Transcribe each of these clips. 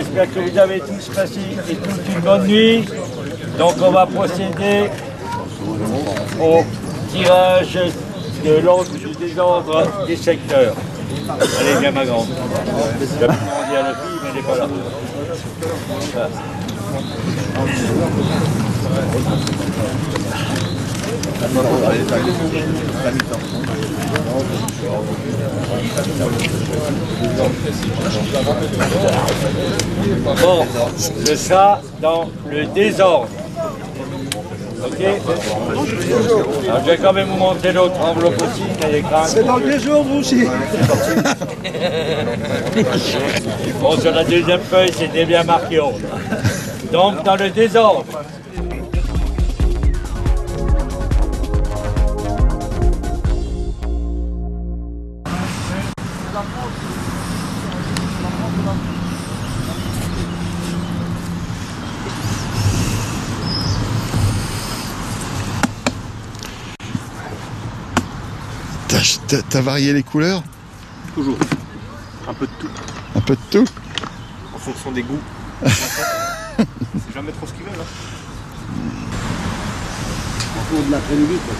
J'espère que vous avez tous passé et toutes une bonne nuit. Donc on va procéder au tirage de l'ordre du désordre des secteurs. Allez, viens ma grande. Je vais demander à la fille, mais elle n'est pas là. Voilà. Bon, le chat dans le désordre. Ok. Alors, je vais quand même vous montrer l'autre enveloppe aussi. C'est dans le désordre vous aussi. Bon, sur la deuxième feuille, c'était bien marqué ordre. Donc, dans le désordre. T'as varié les couleurs? Toujours. Un peu de tout. Un peu de tout? En fonction des goûts. C'est jamais trop ce qu'ils veulent. En cours de l'après-midi, quoi.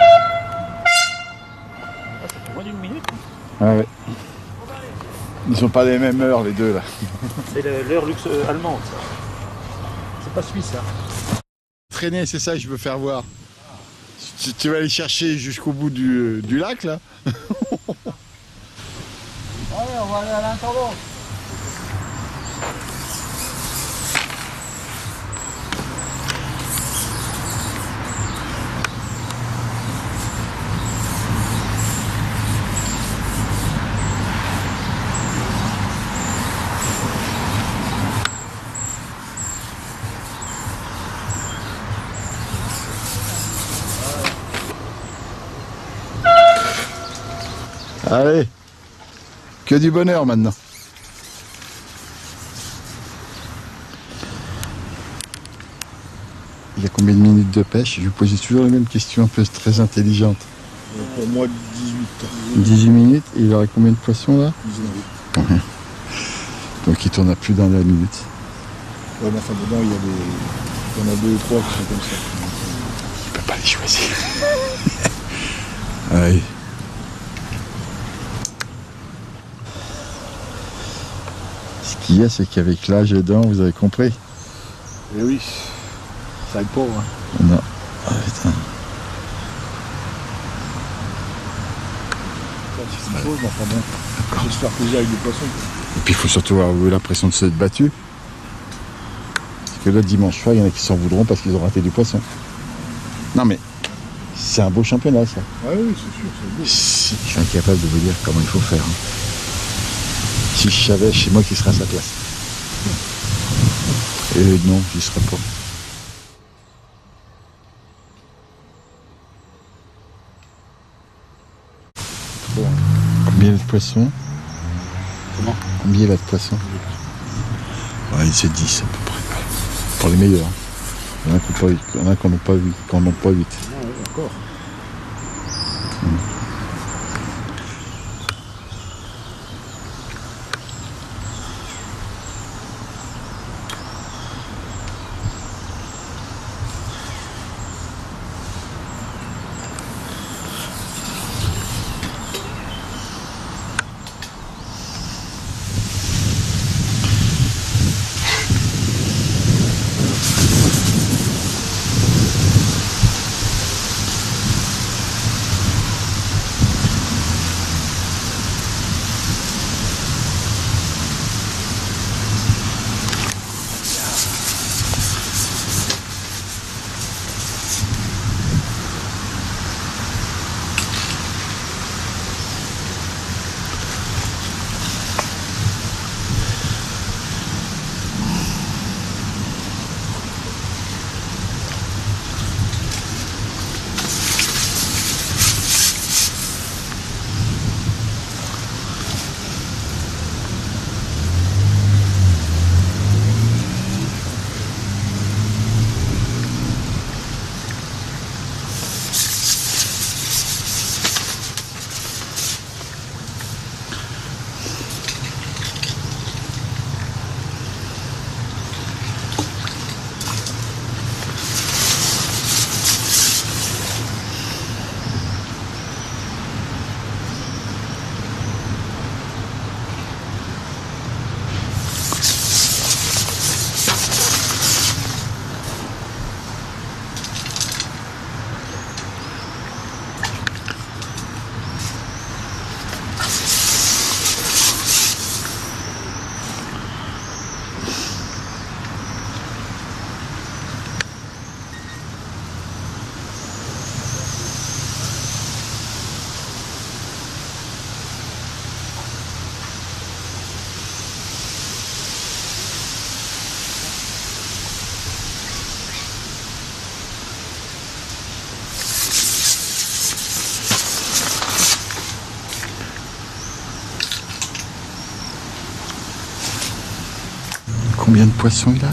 Ah, ça fait moins d'une minute. Ah ouais. Ils sont pas les mêmes heures, les deux, là. C'est l'heure luxe allemande, ça. C'est pas suisse, ça. Traîner, c'est ça que je veux faire voir. Tu vas aller chercher jusqu'au bout du lac là. Allez, on va aller à l'intendance. Allez, que du bonheur maintenant. Il y a combien de minutes de pêche? Je lui posais toujours la même question un peu très intelligente. Pour moi, 18. 18 minutes, et il aurait combien de poissons là? 19. Ouais. Donc il tourne à plus d'un la minute. Ouais, mais enfin dedans, il y en a deux ou trois qui sont comme ça. Il peut pas les choisir. Allez. Ce qu'il y a, c'est qu'avec l'âge dedans, vous avez compris. Eh oui, ça aide pas, hein. Non, ah putain. C'est une chose, mais enfin bon, je vais se faire plaisir avec des poissons. Et puis il faut surtout avoir eu l'impression de se être battu. Parce que là, dimanche soir, il y en a qui s'en voudront parce qu'ils ont raté du poisson. Non mais, c'est un beau championnat, ça. Ah oui, c'est sûr, c'est beau. Je suis incapable de vous dire comment il faut faire. Hein. Si je savais, c'est moi qui serais à sa place. Et non, j'y serais pas. Bon. Combien de poissons? Comment? Combien il y a de poissons? Ouais, c'est 10 à peu près. Pour les meilleurs. Il y en a qui n'en ont pas 8. Qui n'en ont pas 8. Ouais, d'accord. Combien de poissons il a?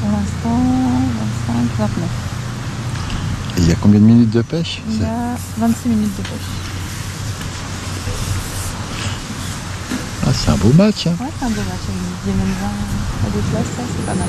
Pour l'instant, 25, 29. Et il y a combien de minutes de pêche? Il a 26 minutes de pêche. Ah, c'est un beau match, hein? Ouais, c'est un beau match. Il y a même 20 à des places, ça, c'est pas mal.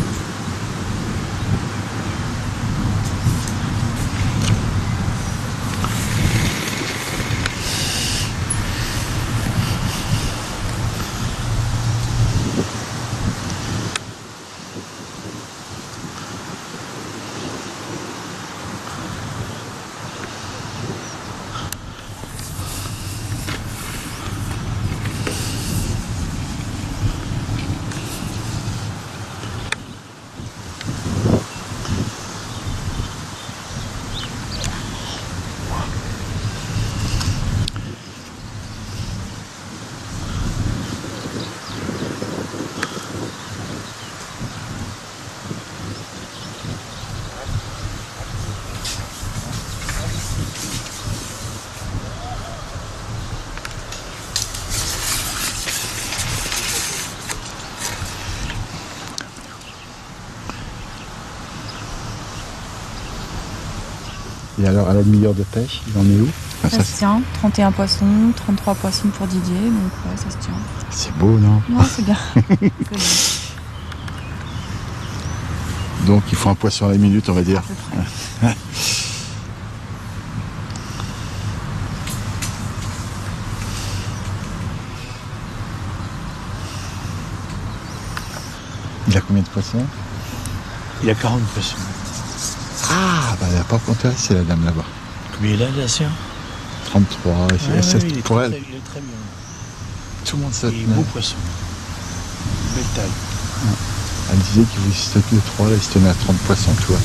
Et alors, à la demi-heure de pêche, il en est où? Ah, ça se tient, 31 poissons, 33 poissons pour Didier, donc ouais, ça se tient. C'est beau, non? Non, c'est bien. Donc, il faut un poisson à la minute, on va dire. À peu près. Il a combien de poissons? Il a 40 poissons. Ah, bah elle n'a pas compté, c'est la dame là-bas. Combien il a la sienne? 33, c'est pour elle. Il est très bien. Tout le monde s'attend. Il est beau poisson. Belle taille. Ouais. Elle disait qu'il vous stockait de 3, là il se tenait à 30 poissons, tu vois.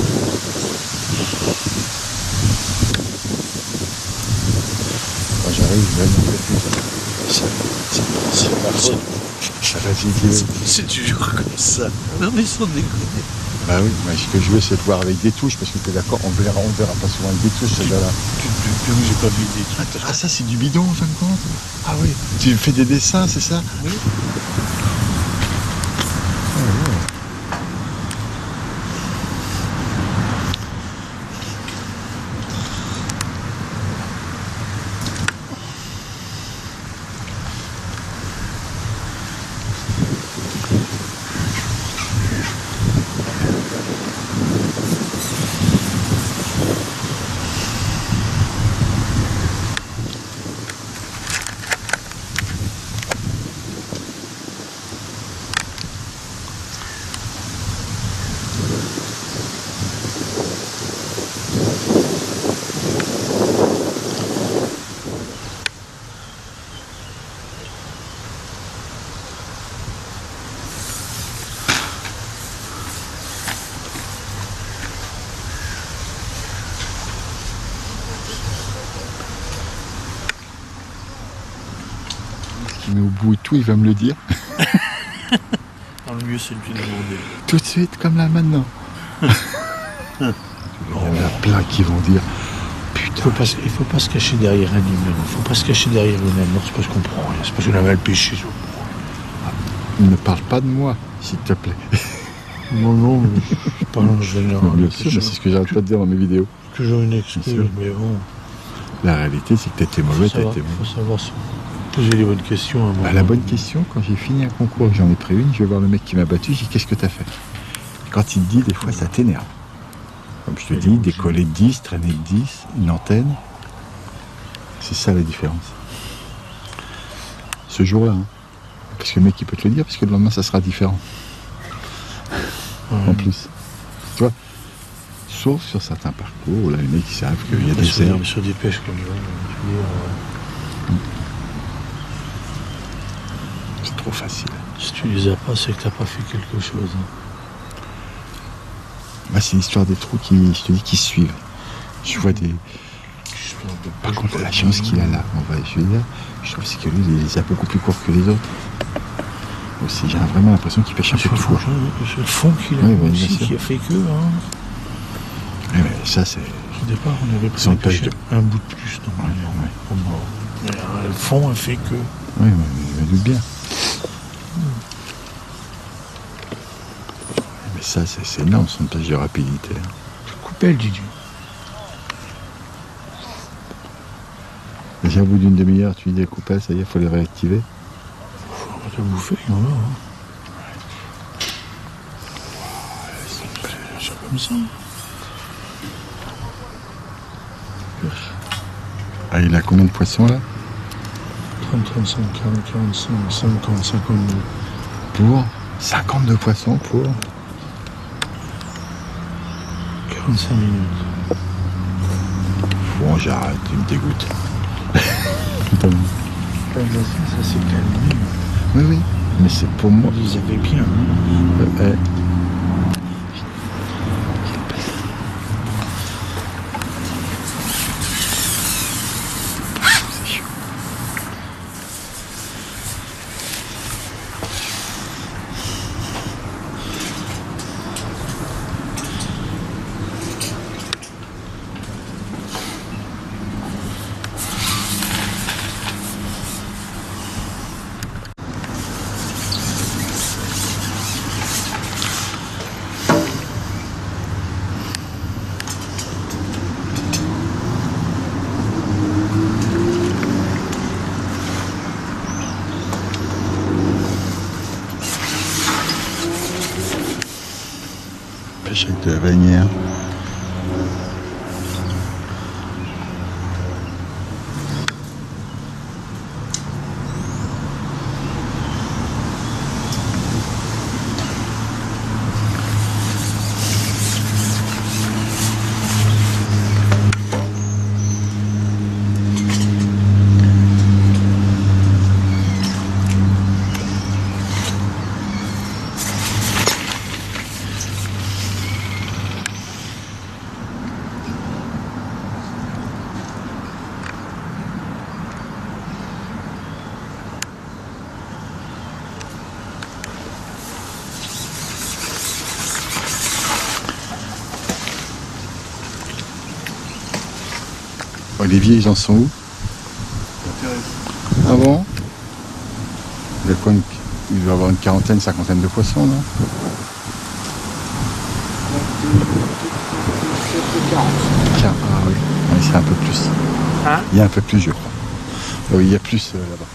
Moi j'arrive, je vais me faire plus. C'est toujours comme ça. Non mais sans déconner. Bah oui, mais ce que je veux, c'est de voir avec des touches, parce que tu es d'accord, on verra pas souvent avec des touches, celle-là. J'ai pas vu des touches. Ah, ça, c'est du bidon, en fin de compte? Ah oui. Tu fais des dessins, c'est ça? Oui. Oh, ouais. Mais au bout et tout, il va me le dire. Dans le mieux, c'est de lui demander. Tout de suite, comme là, maintenant. Il y en a plein qui vont dire, putain... Il faut pas se cacher derrière un immeuble. Il faut pas se cacher derrière une annonce parce qu'on prend rien. C'est parce qu'on a mal pêché. Ne parle pas de moi, s'il te plaît. Non, non, mais je parle en général. Bien sûr, c'est ce que j'arrête pas de dire dans mes vidéos. Toujours une excuse, mais bon... La réalité, c'est que t'as été mauvais, t'as été mauvais. Il faut savoir ça. Poser les bonnes questions. À mon la bonne question, quand j'ai fini un concours, j'en ai pris une, je vais voir le mec qui m'a battu, je dis qu'est-ce que t'as fait? Quand il te dit, des fois, ça t'énerve. Comme je te dis, décoller de 10, traîner de 10, une antenne, c'est ça la différence. Ce jour-là, hein. Parce que le mec, il peut te le dire, parce que le lendemain, ça sera différent. Ouais. En plus. Tu vois? Sauf sur certains parcours, là, les mecs, ils savent qu'il y a des erreurs. Sur des pêches comme ça, c'est trop facile. Si tu les as pas, c'est que t'as pas fait quelque chose. Bah, c'est l'histoire des trous qui, je te dis, qui suivent. Je vois des... Par contre, la chance qu'il a là, on va essayer là. Je trouve que lui, il les a beaucoup plus courts que les autres. Aussi, j'ai vraiment l'impression qu'il pêche un peu plus court. C'est le fond qu'il a, oui, aussi, qui a fait que... Hein. Mais ça, c'est... Au départ, on avait pris un bout de plus. Non, ouais. Le fond a fait que... Oui, mais je me doute bien. Ça, c'est énorme, son tâche de rapidité. Je coupais le Didier. Déjà, au bout d'une demi-heure, tu dis les coupes, ça y est, il faut les réactiver. Il faut te bouffer, il y en a. Hein. Ouais. C'est comme ça. Ah, il a combien de poissons là? 30, 35, 40, 45, 50, 52. Pour 52 poissons pour 45 minutes. Bon, j'arrête, il me dégoûte. Bon. Ça s'est calmé. Oui, oui, mais c'est pour moi. Vous avez bien. Hein avec de la bannière. Olivier, ils en sont où? Ah bon? Il doit avoir une quarantaine, cinquantaine de poissons, non? Ah oui, c'est un peu plus. Hein? Il y a un peu plus, je crois. Oui, il y a plus là-bas.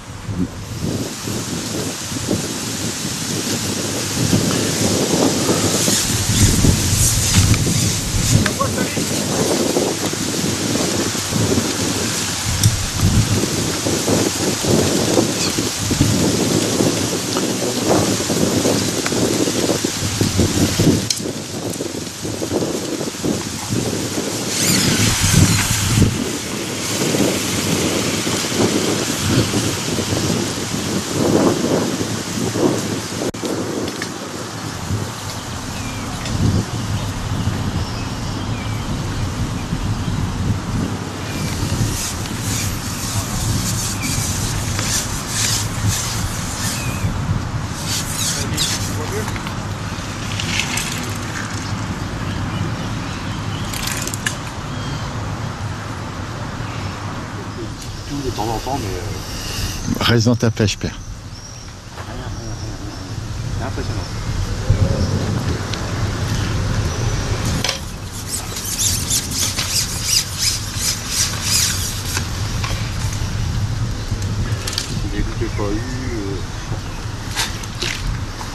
De temps en temps, mais... Reste dans ta pêche, père. C'est impressionnant. Des goûts que j'ai pas eu...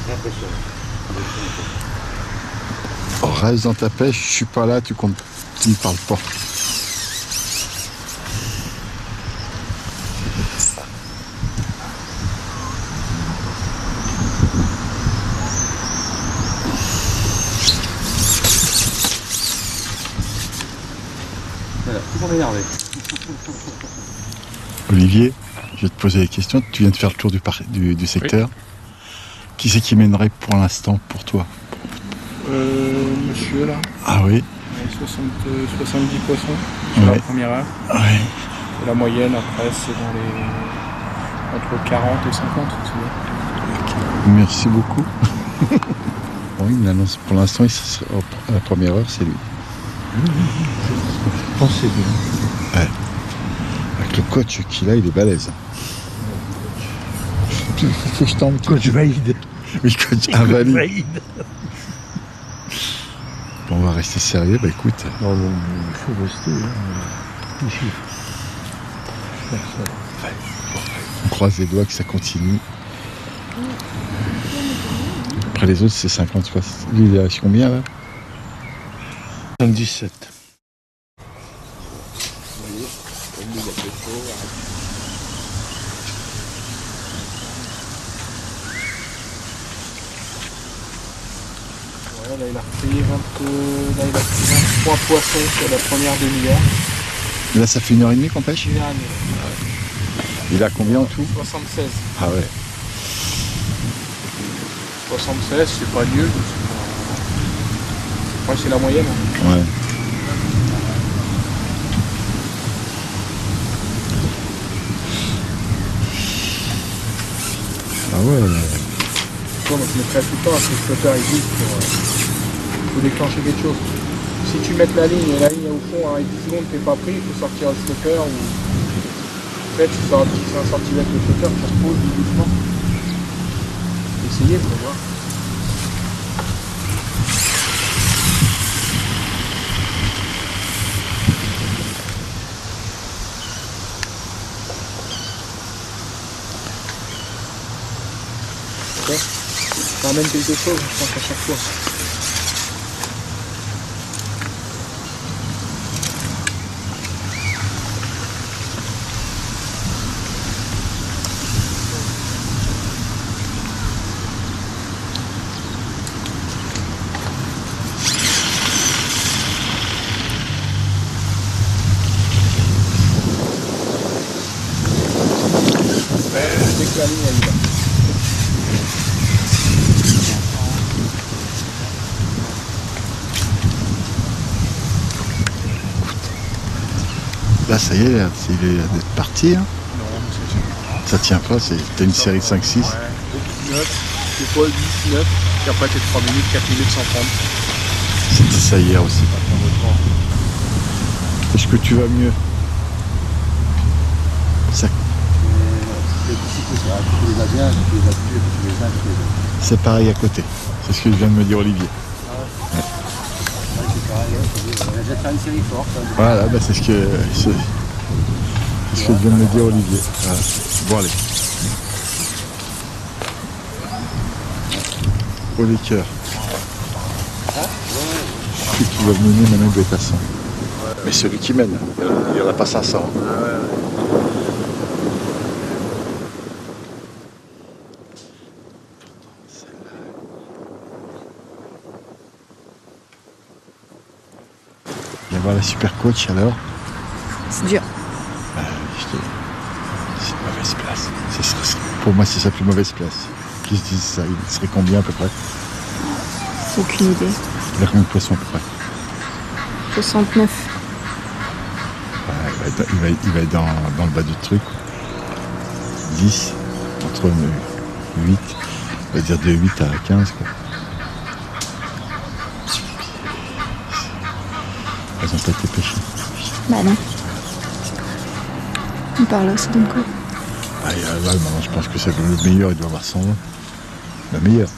C'est impressionnant. Reste dans ta pêche, je suis pas là, tu me parles pas. Olivier, je vais te poser des questions. Tu viens de faire le tour du secteur. Oui. Qui c'est qui mènerait pour l'instant pour toi? Monsieur là. Ah oui. 70 poissons sur la première heure. Oui. Et la moyenne après c'est dans les entre 40 et 50. Okay. Merci beaucoup. Bon, il m'annonce pour l'instant à la première heure c'est lui. Je pense que c'est bien. Ouais. Avec le coach qu'il a, il est balèze. Il faut que je t'emmène. Coach valide. Oui, coach invalide. on va rester sérieux, bah écoute. Non, non, il faut rester, hein. Ici. On croise les doigts que ça continue. Après les autres, c'est 50, 60. Lui, il est combien, là? 77. Vous voyez, comme il y a des choses, hein. Là, il a repris 23 poissons sur la première demi-heure. Là, ça fait 1h30 qu'on pêche ? 1h30. Il a combien en tout ? 76. Ah ouais. 76, c'est pas mieux. Je crois que c'est la moyenne. Hein. Ouais. Ah ouais. Donc je mettrai tout le temps à ce que le flotteur existe pour déclencher quelque chose. Si tu mets la ligne et la ligne est au fond, hein, et 10 secondes t'es pas pris, il faut sortir le flotteur ou en fait tu sors à 1 cm le flotteur, tu reposes doucement. Essayez pour voir. Okay. Ça amène quelque chose, je pense, à chaque fois. Dès que la ligne elle va. Là, ça y est, il est d'être parti. Hein. Non, ça tient pas, t'as une série de 5-6. Ouais, 9, des fois 10, 9, puis après t'es 3 minutes, 4 minutes sans prendre. C'était ça hier aussi. Est-ce que tu vas mieux? Ça... C'est pareil à côté, c'est ce que vient de me dire Olivier. Voilà, bah c'est ce que vient de me dire Olivier. Voilà. Bon, allez. Oh, les cœurs. Celui qui va mener maintenant doit être à 100. Mais celui qui mène, il n'y en a pas 500. Voilà, super coach alors. C'est dur. C'est une mauvaise place. Pour moi, c'est sa plus mauvaise place. Qu'ils se disent ça, il serait combien à peu près? Aucune idée. Il a combien de poissons à peu près? 69. Il va être dans le bas du truc. 10, entre 8, on va dire de 8 à 15 quoi. Elles n'ont pas été pêchées. Bah non. On parle là, c'est donc quoi? Ah, là, je pense que c'est le meilleur, il doit avoir 100. Le meilleur.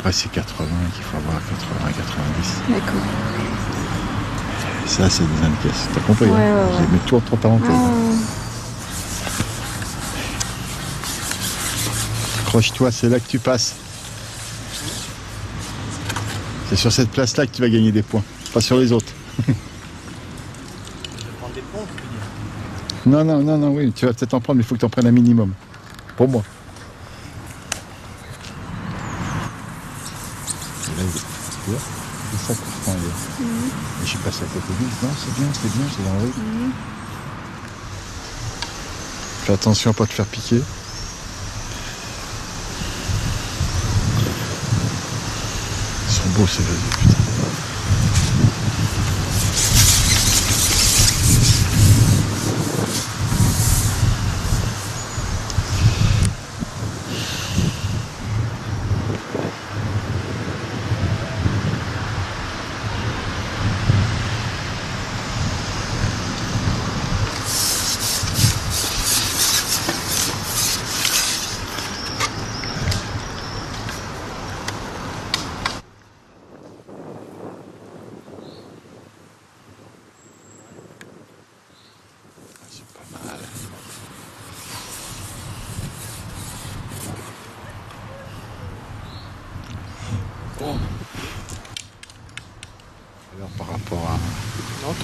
Après, c'est 80 qu'il faut avoir, 80, 90. D'accord. Ça, c'est des indications. T'as compris? Ouais, hein, ouais, je les mets tout entre parenthèses. Accroche-toi, c'est là que tu passes. C'est sur cette place-là que tu vas gagner des points, pas sur les autres. Non, non, non, non, oui, tu vas peut-être en prendre, mais il faut que tu en prennes un minimum. Pour moi. Et là, il est ça que je prends. Je suis passé à côté de lui. Non, c'est bien, c'est dans la rue. Fais attention à ne pas te faire piquer. Ils sont beaux, ces vases, putain.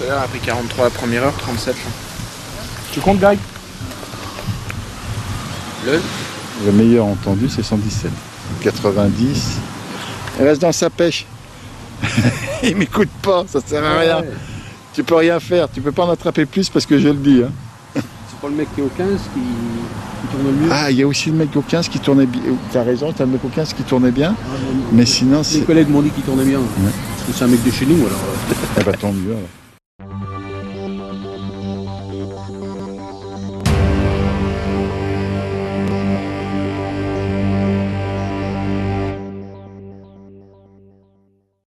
tout à l'heure, a pris 43 la première heure, 37 là. Tu comptes, Greg? Le meilleur entendu, c'est 117. 90. Elle reste dans sa pêche. Il m'écoute pas, ça sert à rien. Ouais. Tu peux rien faire, tu peux pas en attraper plus parce que je le dis. Hein. C'est pas le mec qui est au 15 qui tourne le mieux. Ah, il y a aussi le mec au 15 qui tournait bien. T'as raison, t'as le mec au 15 qui tournait bien. Ah, mais sinon, c'est. Mes collègues m'ont dit qu'il tournait bien. Ouais. C'est un mec de chez nous alors. Eh ben, tant mieux. Alors.